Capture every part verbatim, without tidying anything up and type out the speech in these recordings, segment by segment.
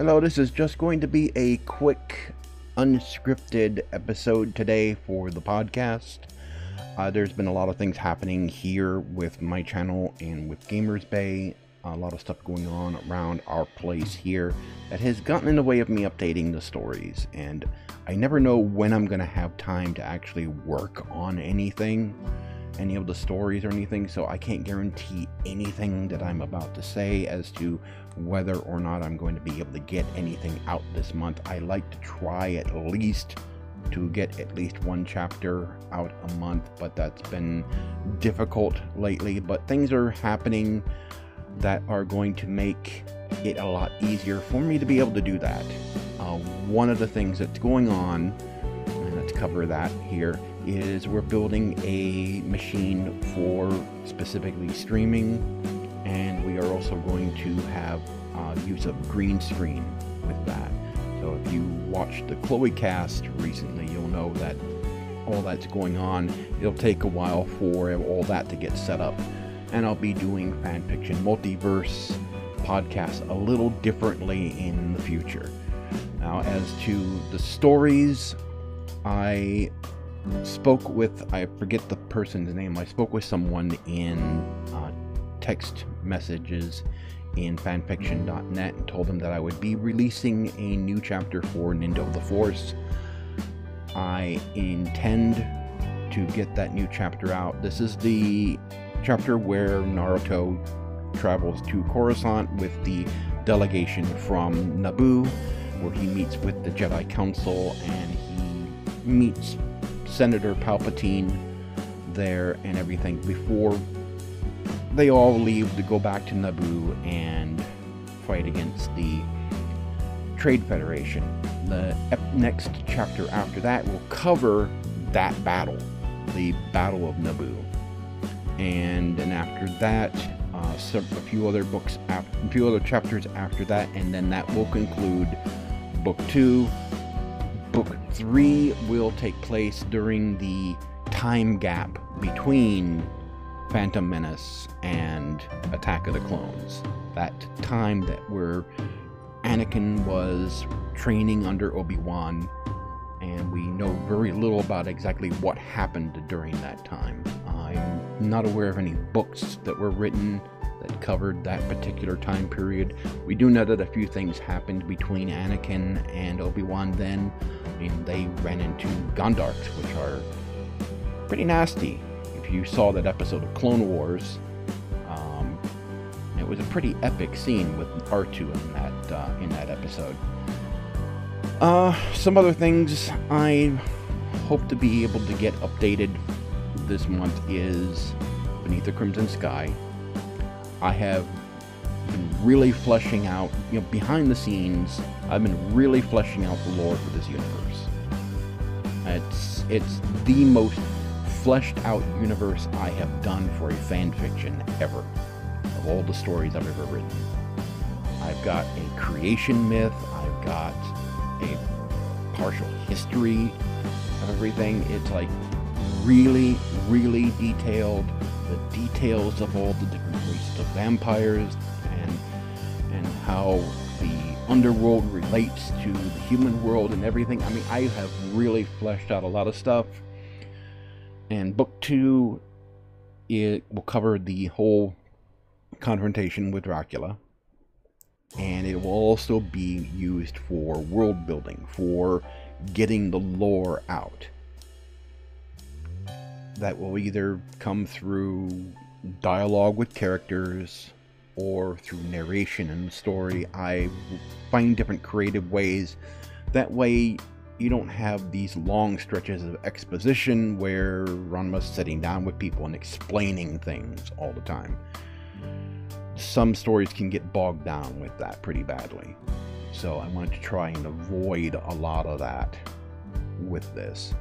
Hello, this is just going to be a quick, unscripted episode today for the podcast. Uh, there's been a lot of things happening here with my channel and with Gamers Bay. A lot of stuff going on around our place here that has gotten in the way of me updating the stories. And I never know when I'm going to have time to actually work on anything, any of the stories or anything, so I can't guarantee anything that I'm about to say as to whether or not I'm going to be able to get anything out this month. I like to try at least to get at least one chapter out a month, but that's been difficult lately. But things are happening that are going to make it a lot easier for me to be able to do that. Uh, one of the things that's going on, and let's cover that here, is we're building a machine for specifically streaming, and we are also going to have uh, use of green screen with that. So if you watched the ChloeCast recently, you'll know that all that's going on. It'll take a while for all that to get set up, and I'll be doing fanfiction multiverse podcasts a little differently in the future. Now, as to the stories, I spoke with, I forget the person's name, I spoke with someone in uh, text messages in fanfiction dot net and told them that I would be releasing a new chapter for Nindo the Force. I intend to get that new chapter out. This is the chapter where Naruto travels to Coruscant with the delegation from Naboo, where he meets with the Jedi Council and he meets Senator Palpatine there and everything before they all leave to go back to Naboo and fight against the Trade Federation. The next chapter after that will cover that battle, the Battle of Naboo. And then after that, uh, some, a few other books, after, a few other chapters after that, and then that will conclude book two. Book three will take place during the time gap between Phantom Menace and Attack of the Clones. That time that where Anakin was training under Obi-Wan, and we know very little about exactly what happened during that time. I'm not aware of any books that were written that covered that particular time period. We do know that a few things happened between Anakin and Obi-Wan then. I mean, they ran into Gondarks, which are pretty nasty. If you saw that episode of Clone Wars, um, it was a pretty epic scene with R two in that, uh, in that episode. Uh, some other things I hope to be able to get updated this month is Beneath the Crimson Sky. I have been really fleshing out, you know, behind the scenes, I've been really fleshing out the lore for this universe. It's, it's the most fleshed out universe I have done for a fan fiction ever, of all the stories I've ever written. I've got a creation myth, I've got a partial history of everything. It's like really, really detailed. The details of all the different races of vampires and and how the underworld relates to the human world and everything. I mean, I have really fleshed out a lot of stuff. And book two, it will cover the whole confrontation with Dracula. And it will also be used for world building, for getting the lore out. That will either come through dialogue with characters or through narration and story. I find different creative ways. That way you don't have these long stretches of exposition where Ranma's sitting down with people and explaining things all the time. Some stories can get bogged down with that pretty badly. So I wanted to try and avoid a lot of that with this.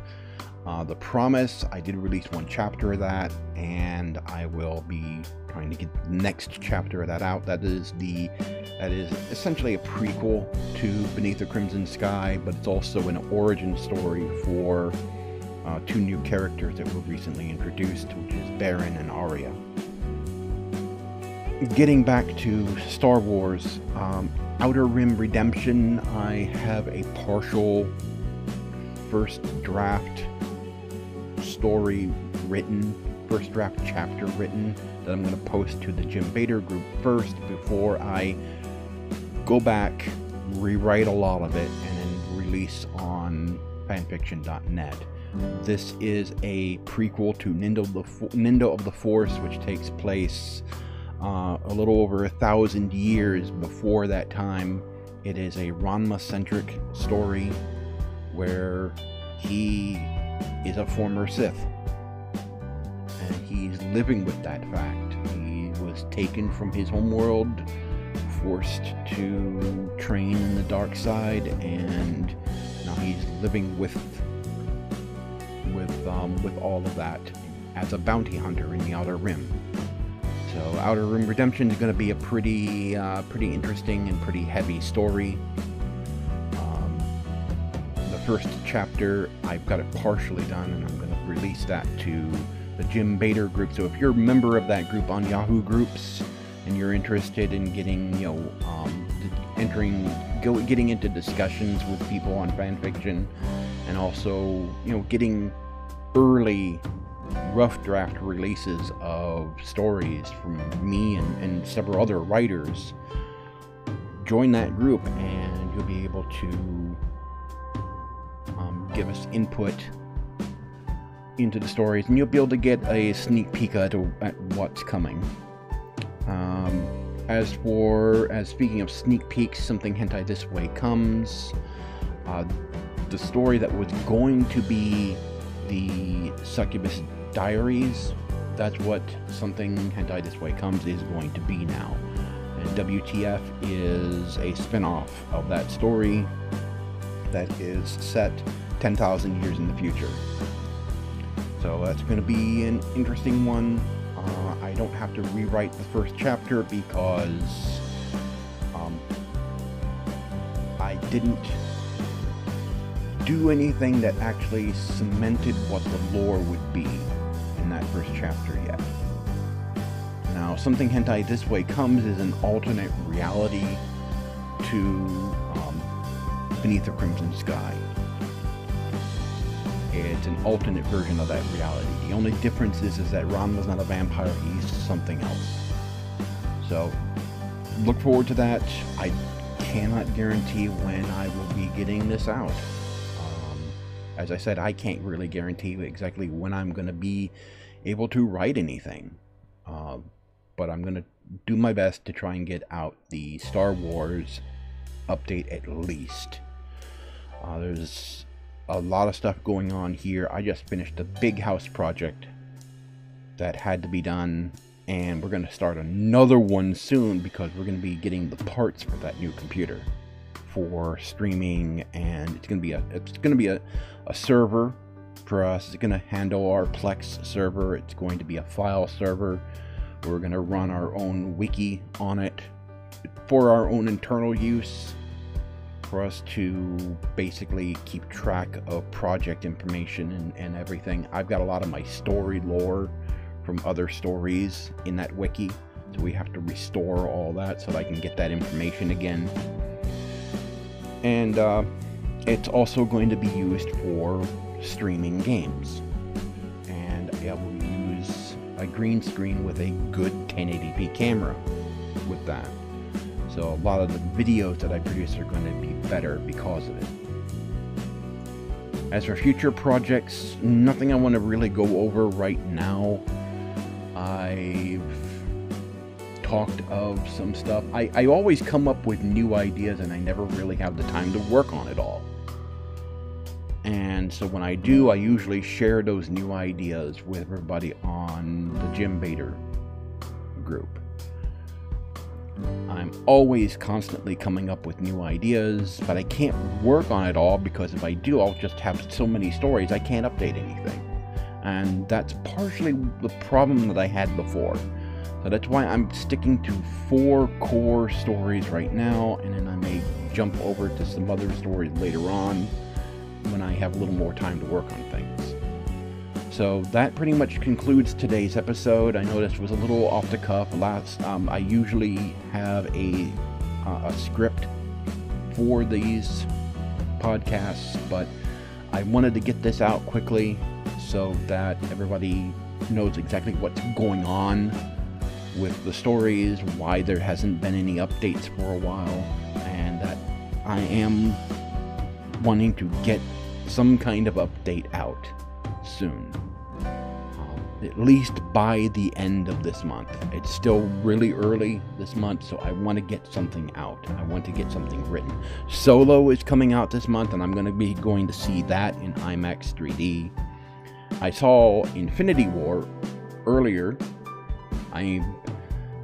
Uh, The Promise, I did release one chapter of that, and I will be trying to get the next chapter of that out. That is the, that is essentially a prequel to Beneath the Crimson Sky, but it's also an origin story for uh, two new characters that were recently introduced, which is Baron and Arya. Getting back to Star Wars, um, Outer Rim Redemption. I have a partial first draft story written, first draft chapter written, that I'm going to post to the Jim Bader group first before I go back, rewrite a lot of it, and then release on fan fiction dot net. This is a prequel to Nindo the Fo- Nindo of the Force, which takes place uh, a little over a thousand years before that time. It is a Ranma-centric story where he is a former Sith, and he's living with that fact. He was taken from his homeworld, forced to train in the dark side, and now he's living with with um, with all of that as a bounty hunter in the Outer Rim. So Outer Rim Redemption is going to be a pretty uh, pretty interesting and pretty heavy story. Um, the first chapter, I've got it partially done, and I'm going to release that to the Jim Bader group. So if you're a member of that group on Yahoo! Groups and you're interested in getting, you know, um, entering, go, getting into discussions with people on fanfiction, and also, you know, getting early rough draft releases of stories from me and, and several other writers, join that group and you'll be able to um, give us input into the stories, and you'll be able to get a sneak peek at, at what's coming. Um, as for, as speaking of sneak peeks, Something Hentai This Way Comes, uh, the story that was going to be the Succubus Diaries, that's what Something Hentai This Way Comes is going to be now. And W T F is a spin-off of that story that is set ten thousand years in the future. So that's going to be an interesting one. Uh, I don't have to rewrite the first chapter because um, I didn't do anything that actually cemented what the lore would be in that first chapter yet. Now, Something Hentai This Way Comes is an alternate reality to um, Beneath the Crimson Sky. It's an alternate version of that reality. The only difference is, is that Ron was not a vampire, he's something else. So, look forward to that. I cannot guarantee when I will be getting this out. Um, as I said, I can't really guarantee exactly when I'm going to be able to write anything. Uh, but I'm going to do my best to try and get out the Star Wars update at least. Uh, there's a lot of stuff going on here. I just finished a big house project that had to be done, and we're going to start another one soon because we're going to be getting the parts for that new computer for streaming, and it's going to be a it's going to be a, a server for us. It's going to handle our Plex server. It's going to be a file server. We're going to run our own wiki on it for our own internal use, for us to basically keep track of project information and, and everything. I've got a lot of my story lore from other stories in that wiki, so we have to restore all that so that I can get that information again. And uh, it's also going to be used for streaming games. And I will use a green screen with a good ten eighty p camera with that. So a lot of the videos that I produce are going to be better because of it. As for future projects, nothing I want to really go over right now. I've talked of some stuff. I, I always come up with new ideas and I never really have the time to work on it all. And so when I do, I usually share those new ideas with everybody on the Jim Bader group. I'm always constantly coming up with new ideas, but I can't work on it all because if I do, I'll just have so many stories I can't update anything. And that's partially the problem that I had before. So that's why I'm sticking to four core stories right now, and then I may jump over to some other stories later on when I have a little more time to work on things. So that pretty much concludes today's episode. I know this was a little off the cuff. Last, um, I usually have a uh, a script for these podcasts, but I wanted to get this out quickly so that everybody knows exactly what's going on with the stories, why there hasn't been any updates for a while, and that I am wanting to get some kind of update out soon. At least by the end of this month. It's still really early this month, so I want to get something out. I want to get something written. Solo is coming out this month, and I'm going to be going to see that in IMAX three D. I saw Infinity War earlier. I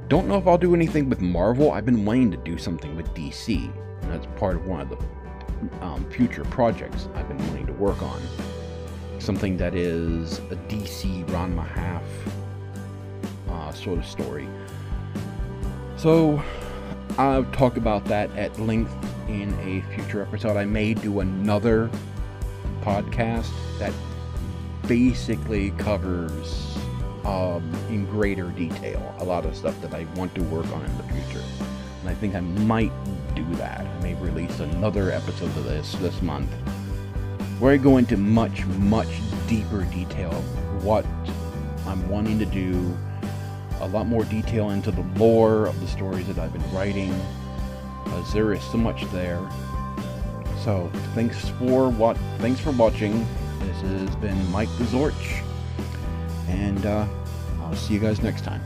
don't know if I'll do anything with Marvel. I've been wanting to do something with D C, and that's part of one of the um, future projects I've been wanting to work on. Something that is a D C Ron Mahaf uh, sort of story. So I'll talk about that at length in a future episode. I may do another podcast that basically covers um, in greater detail a lot of stuff that I want to work on in the future. And I think I might do that. I may release another episode of this this month, where I go into much, much deeper detail of what I'm wanting to do, a lot more detail into the lore of the stories that I've been writing, because there is so much there. So thanks for what, thanks for watching. This has been Mike the Zorch, and uh, I'll see you guys next time.